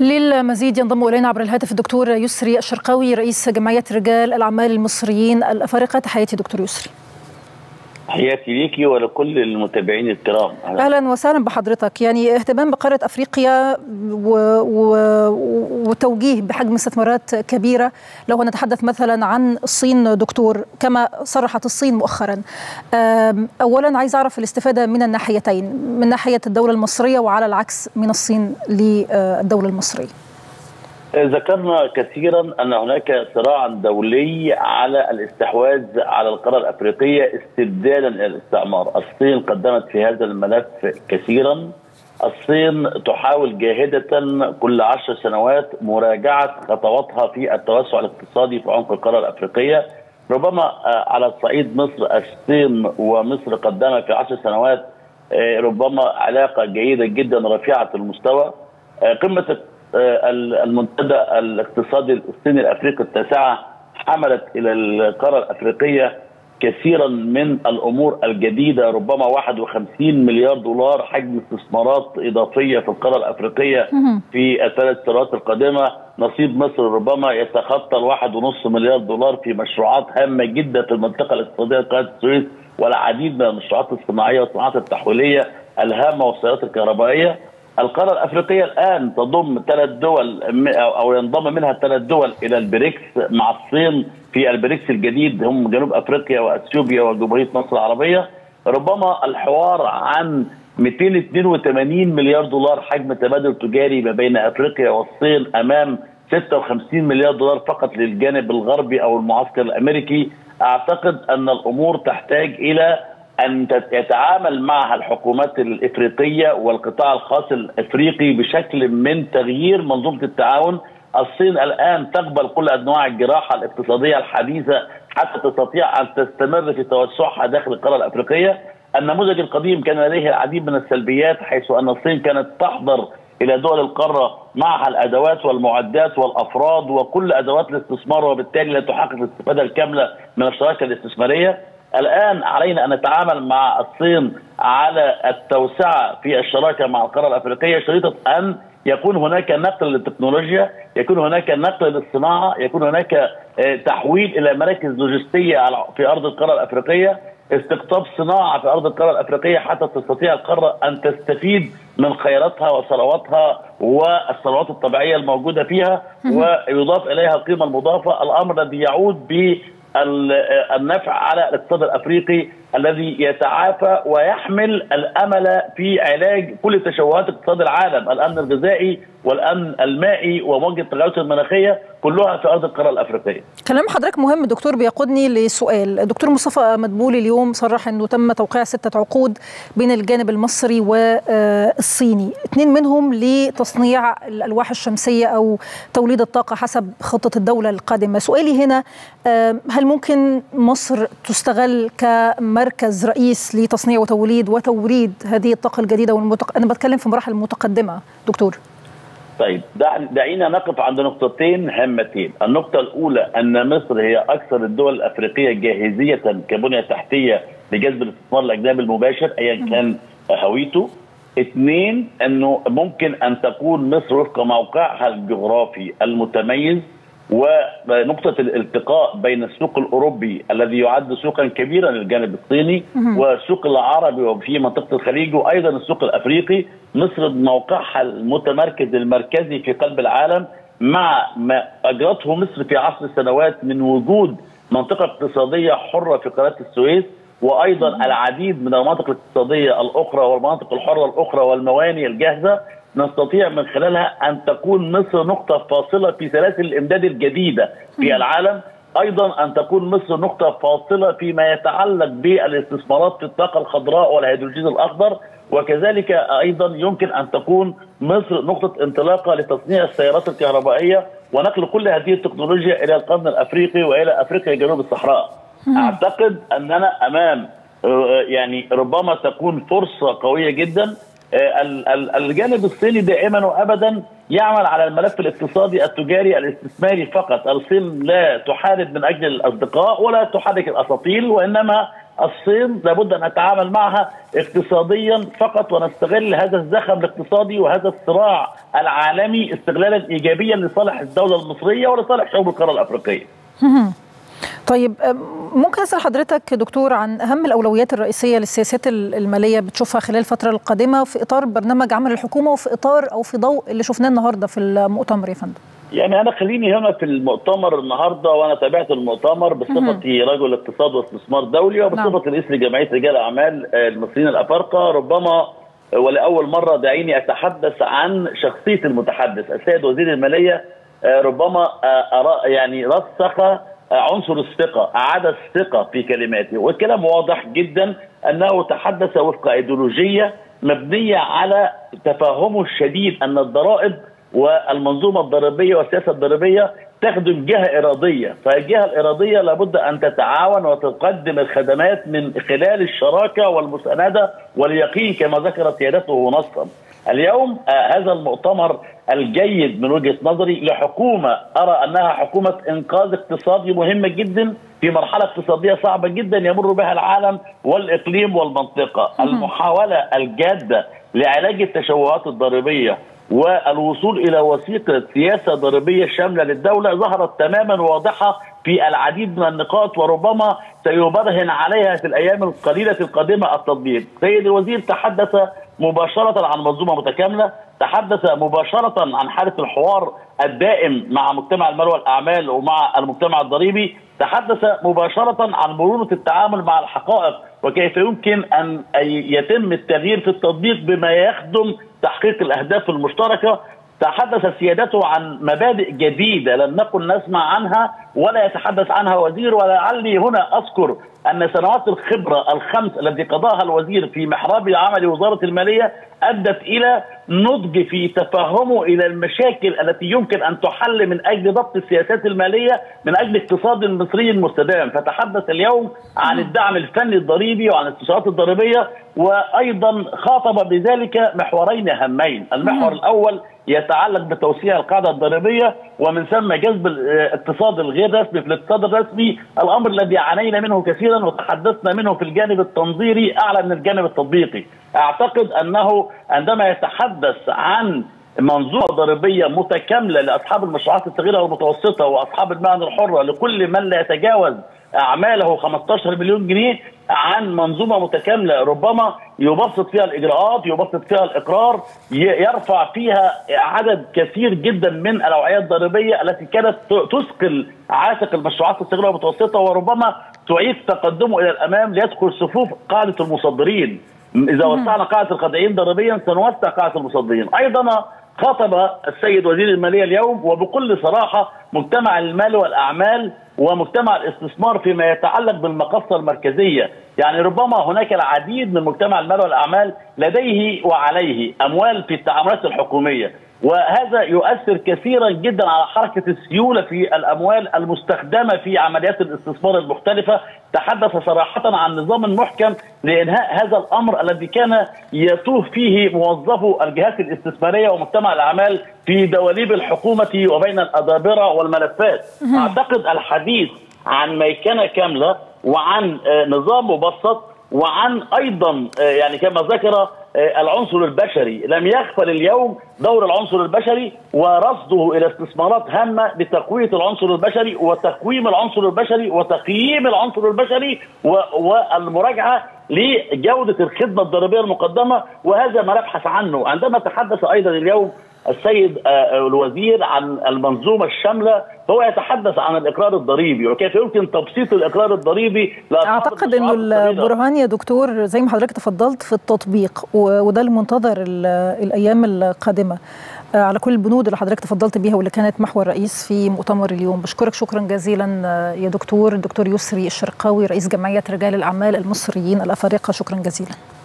للمزيد ينضم إلينا عبر الهاتف الدكتور يسري الشرقاوي رئيس جمعية رجال الأعمال المصريين الأفارقة. تحياتي دكتور يسري. تحياتي ليكي ولكل المتابعين الكرام. اهلا وسهلا بحضرتك. يعني اهتمام بقاره افريقيا وتوجيه بحجم استثمارات كبيره، لو هنتحدث مثلا عن الصين دكتور كما صرحت الصين مؤخرا. اولا عايز اعرف الاستفاده من الناحيتين، من ناحيه الدوله المصريه وعلى العكس من الصين للدوله المصريه. ذكرنا كثيرا أن هناك صراعا دولي على الاستحواذ على القارة الأفريقية استبدالا إلى الاستعمار. الصين قدمت في هذا الملف كثيرا. الصين تحاول جاهدة كل 10 سنوات مراجعة خطواتها في التوسع الاقتصادي في عمق القارة الأفريقية. ربما على صعيد مصر، الصين ومصر قدمت في 10 سنوات ربما علاقة جيدة جدا رفيعة المستوى. قمة المنتدى الاقتصادي الصيني الافريقي التاسعه حملت الى القاره الافريقيه كثيرا من الامور الجديده، ربما 51 مليار دولار حجم استثمارات اضافيه في القاره الافريقيه في ال3 سنوات القادمه. نصيب مصر ربما يتخطى 1.5 مليار دولار في مشروعات هامه جدا في المنطقه الاقتصاديه قناه السويس، والعديد من المشروعات الصناعيه والصناعات التحويليه الهامه والسيارات الكهربائيه. القارة الأفريقية الآن تضم 3 دول أو ينضم منها 3 دول إلى البريكس مع الصين في البريكس الجديد، هم جنوب أفريقيا وأثيوبيا وجمهورية مصر العربية. ربما الحوار عن 282 مليار دولار حجم تبادل تجاري ما بين أفريقيا والصين أمام 56 مليار دولار فقط للجانب الغربي أو المعسكر الأمريكي. أعتقد أن الأمور تحتاج إلى أن يتعامل معها الحكومات الإفريقية والقطاع الخاص الإفريقي بشكل من تغيير منظومة التعاون. الصين الآن تقبل كل أنواع الجراحة الاقتصادية الحديثة حتى تستطيع أن تستمر في توسعها داخل القارة الأفريقية. النموذج القديم كان لديه العديد من السلبيات، حيث أن الصين كانت تحضر إلى دول القارة معها الأدوات والمعدات والأفراد وكل أدوات الاستثمار، وبالتالي لا تحقق الاستفادة الكاملة من الشراكة الاستثمارية. الآن علينا أن نتعامل مع الصين على التوسعة في الشراكة مع القارة الأفريقية، شريطة أن يكون هناك نقل للتكنولوجيا، يكون هناك نقل للصناعة، يكون هناك تحويل إلى مراكز لوجستية في أرض القارة الأفريقية، استقطاب صناعة في أرض القارة الأفريقية حتى تستطيع القارة أن تستفيد من خيراتها وثرواتها والثروات الطبيعية الموجودة فيها ويضاف إليها القيمة المضافة. الأمر الذي يعود ب النفع على الاقتصاد الأفريقي الذي يتعافى ويحمل الأمل في علاج كل تشوهات اقتصاد العالم، الأمن الغذائي والأمن المائي ومواجهة التغيرات المناخية كلها في أرض القارة الأفريقية. كلام حضرتك مهم دكتور، بيقودني لسؤال. دكتور مصطفى مدبولي اليوم صرح أنه تم توقيع 6 عقود بين الجانب المصري والصيني، 2 منهم لتصنيع الألواح الشمسية أو توليد الطاقة حسب خطة الدولة القادمة. سؤالي هنا، هل ممكن مصر تستغل كمركز رئيس لتصنيع وتوليد هذه الطاقة الجديدة أنا بتكلم في مراحل متقدمة دكتور. طيب دعينا نقف عند نقطتين هامتين. النقطة الأولى أن مصر هي أكثر الدول الأفريقية جاهزية كبنية تحتية لجذب الاستثمار الأجنبي المباشر أيا كان هويته. 2 أنه ممكن أن تكون مصر وفق موقعها الجغرافي المتميز، ونقطة الالتقاء بين السوق الأوروبي الذي يعد سوقا كبيرا للجانب الصيني والسوق العربي وفي منطقة الخليج وأيضا السوق الأفريقي. مصر موقعها المتمركز المركزي في قلب العالم مع ما أجرته مصر في 10 سنوات من وجود منطقة اقتصادية حرة في قناة السويس، وأيضا العديد من المناطق الاقتصادية الأخرى والمناطق الحرة الأخرى والموانئ الجاهزة نستطيع من خلالها أن تكون مصر نقطة فاصلة في سلاسل الإمداد الجديدة في العالم. أيضا أن تكون مصر نقطة فاصلة فيما يتعلق بالاستثمارات في الطاقة الخضراء والهيدروجين الأخضر، وكذلك أيضا يمكن أن تكون مصر نقطة انطلاقة لتصنيع السيارات الكهربائية ونقل كل هذه التكنولوجيا إلى القرن الأفريقي وإلى أفريقيا جنوب الصحراء. أعتقد أننا أمام يعني ربما تكون فرصة قوية جدا. الجانب الصيني دائما وابدا يعمل على الملف الاقتصادي التجاري الاستثماري فقط. الصين لا تحارب من اجل الاصدقاء ولا تحرك الاساطيل، وانما الصين لابد أن نتعامل معها اقتصاديا فقط، ونستغل هذا الزخم الاقتصادي وهذا الصراع العالمي استغلالا إيجابيا لصالح الدولة المصرية ولصالح شعوب القارة الأفريقية. طيب، ممكن أسأل حضرتك دكتور عن أهم الأولويات الرئيسية للسياسات المالية بتشوفها خلال الفترة القادمة في إطار برنامج عمل الحكومة، وفي إطار أو في ضوء اللي شفناه النهاردة في المؤتمر يا فندم؟ يعني أنا خليني هنا في المؤتمر النهاردة، وأنا تابعت المؤتمر بصفتي رجل اقتصاد واستثمار دولي وبصفتي رئيس لجمعية رجال أعمال المصريين الأفارقة. ربما ولأول مرة دعيني أتحدث عن شخصية المتحدث. السيد وزير المالية ربما يعني رسخ عنصر الثقة، أعاد الثقة في كلماته، والكلام واضح جدا أنه تحدث وفق أيديولوجية مبنية على تفاهمه الشديد أن الضرائب والمنظومة الضريبية والسياسة الضريبية تخدم جهة إرادية، فالجهة الإرادية لابد أن تتعاون وتقدم الخدمات من خلال الشراكة والمساندة واليقين كما ذكر سيادته نصا. اليوم هذا المؤتمر الجيد من وجهة نظري لحكومة أرى أنها حكومة إنقاذ اقتصادي مهمة جدا في مرحلة اقتصادية صعبة جدا يمر بها العالم والإقليم والمنطقة. المحاولة الجادة لعلاج التشوهات الضريبية والوصول إلى وثيقة سياسة ضريبية شاملة للدولة ظهرت تماما واضحة في العديد من النقاط، وربما سيبرهن عليها في الأيام القليلة القادمة التطبيق. سيد الوزير تحدث مباشرة عن منظومة متكاملة، تحدث مباشرة عن حالة الحوار الدائم مع مجتمع المال والأعمال ومع المجتمع الضريبي، تحدث مباشرة عن مرونة التعامل مع الحقائق وكيف يمكن أن يتم التغيير في التطبيق بما يخدم تحقيق الأهداف المشتركة. تحدث سيادته عن مبادئ جديدة لم نكن نسمع عنها ولا يتحدث عنها وزير. ولعلي هنا أذكر أن سنوات الخبرة الخمس التي قضاها الوزير في محراب عمل وزارة المالية أدت إلى نضج في تفهمه إلى المشاكل التي يمكن أن تحل من أجل ضبط السياسات المالية من أجل اقتصاد المصري المستدام. فتحدث اليوم عن الدعم الفني الضريبي وعن الاستشارات الضريبية، وأيضا خاطب بذلك محورين هامين. المحور الأول يتعلق بتوسيع القاعدة الضريبية ومن ثم جذب الاقتصاد الغير رسمي في الاقتصاد الرسمي، الأمر الذي عانينا منه كثيرا وتحدثنا منه في الجانب التنظيري أعلى من الجانب التطبيقي. أعتقد أنه عندما يتحدث عن منظومة ضريبية متكاملة لأصحاب المشروعات الصغيرة والمتوسطة وأصحاب المهن الحرة لكل من لا يتجاوز أعماله 15 مليون جنيه، عن منظومة متكاملة ربما يبسط فيها الإجراءات، يبسط فيها الإقرار، يرفع فيها عدد كثير جدا من الأوعية الضريبية التي كانت تثقل عاتق المشروعات الصغيرة والمتوسطة، وربما تعيد تقدمه إلى الأمام ليدخل صفوف قاعدة المصدرين. إذا وسعنا قاعدة الخادعين ضريبيا سنوسع قاعدة المصدرين. أيضا خاطب السيد وزير المالية اليوم وبكل صراحة مجتمع المال والأعمال ومجتمع الاستثمار فيما يتعلق بالمقصة المركزية. يعني ربما هناك العديد من مجتمع المال والأعمال لديه وعليه أموال في التعاملات الحكومية، وهذا يؤثر كثيرا جدا على حركة السيولة في الأموال المستخدمة في عمليات الاستثمار المختلفة. تحدث صراحة عن نظام محكم لإنهاء هذا الأمر الذي كان يتوه فيه موظفو الجهات الاستثمارية ومجتمع الأعمال في دواليب الحكومة وبين الأدابرة والملفات. أعتقد الحديث عن ميكنة كاملة وعن نظام مبسط وعن أيضا يعني كما ذكر العنصر البشري، لم يغفل اليوم دور العنصر البشري ورصده إلى استثمارات هامة لتقوية العنصر البشري وتقويم العنصر البشري وتقييم العنصر البشري والمراجعة لجودة الخدمة الضريبية المقدمة، وهذا ما نبحث عنه. عندما تحدث أيضا اليوم السيد الوزير عن المنظومة الشاملة، هو يتحدث عن الإقرار الضريبي وكيف يمكن تبسيط الإقرار الضريبي. أعتقد أنه البرهان يا دكتور زي ما حضرتك تفضلت في التطبيق، وده المنتظر الأيام القادمة على كل البنود اللي حضرتك تفضلت بيها واللي كانت محور رئيس في مؤتمر اليوم. بشكرك شكرا جزيلا يا دكتور الدكتور يسري الشرقاوي رئيس جمعية رجال الأعمال المصريين الأفارقة. شكرا جزيلا.